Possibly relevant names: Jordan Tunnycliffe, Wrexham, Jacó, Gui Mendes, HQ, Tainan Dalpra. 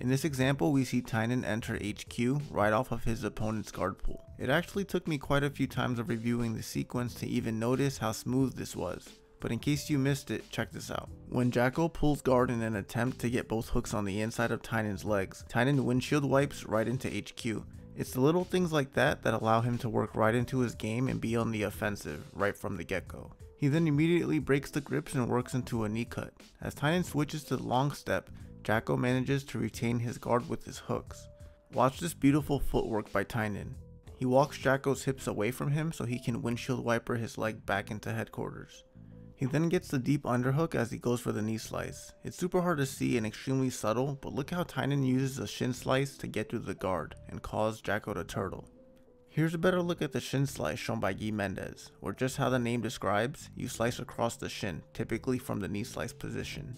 In this example, we see Tainan enter HQ right off of his opponent's guard pool. It actually took me quite a few times of reviewing the sequence to even notice how smooth this was, but in case you missed it, check this out. When Jacó pulls guard in an attempt to get both hooks on the inside of Tainan's legs, Tainan windshield wipes right into HQ. It's the little things like that that allow him to work right into his game and be on the offensive right from the get-go. He then immediately breaks the grips and works into a knee cut. As Tainan switches to the long step, Jacó manages to retain his guard with his hooks. Watch this beautiful footwork by Tainan. He walks Jacó's hips away from him so he can windshield wiper his leg back into headquarters. He then gets the deep underhook as he goes for the knee slice. It's super hard to see and extremely subtle, but look how Tainan uses a shin slice to get through the guard and cause Jacó to turtle. Here's a better look at the shin slice shown by Gui Mendes, or just how the name describes, you slice across the shin, typically from the knee slice position.